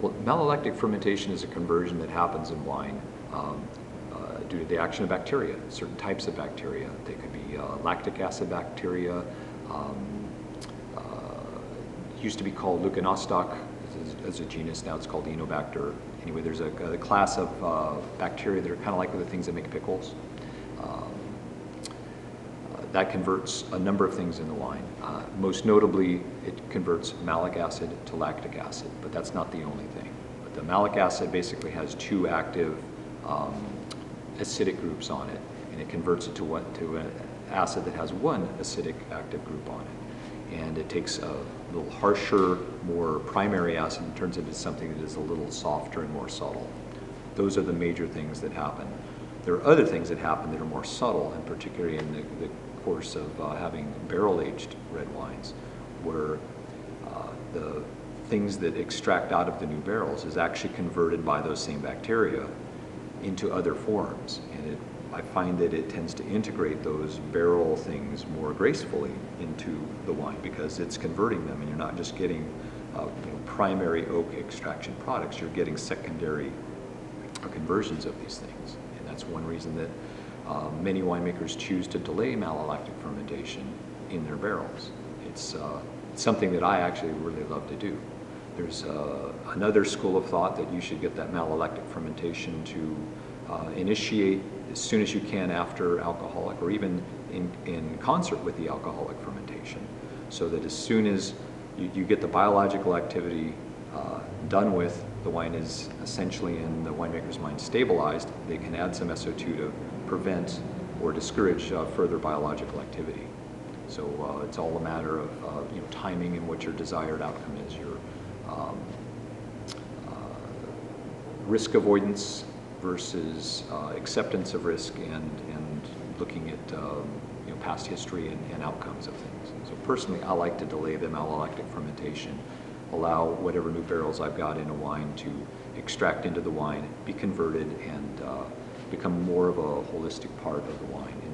Well, malolactic fermentation is a conversion that happens in wine due to the action of bacteria, certain types of bacteria. They could be lactic acid bacteria, used to be called leuconostoc as a genus, now it's called Enobacter. Anyway, there's a class of bacteria that are kind of like the things that make pickles. That converts a number of things in the wine. Most notably, it converts malic acid to lactic acid, but that's not the only thing. But the malic acid basically has two active acidic groups on it, and it converts it to an acid that has one acidic active group on it. And it takes a little harsher, more primary acid and turns it into something that is a little softer and more subtle. Those are the major things that happen. There are other things that happen that are more subtle, and particularly in the course of having barrel-aged red wines, where the things that extract out of the new barrels is actually converted by those same bacteria into other forms. And I find that it tends to integrate those barrel things more gracefully into the wine because it's converting them, and you're not just getting primary oak extraction products, you're getting secondary conversions of these things. That's one reason that many winemakers choose to delay malolactic fermentation in their barrels. It's something that I actually really love to do. There's another school of thought that you should get that malolactic fermentation to initiate as soon as you can after alcoholic, or even in concert with the alcoholic fermentation, so that as soon as you get the biological activity done with, the wine is essentially, in the winemaker's mind, stabilized. They can add some SO2 to prevent or discourage further biological activity. So it's all a matter of timing and what your desired outcome is. Your risk avoidance versus acceptance of risk, and looking at past history and outcomes of things. So personally, I like to delay the malolactic fermentation, allow whatever new barrels I've got in a wine to extract into the wine, be converted, and become more of a holistic part of the wine.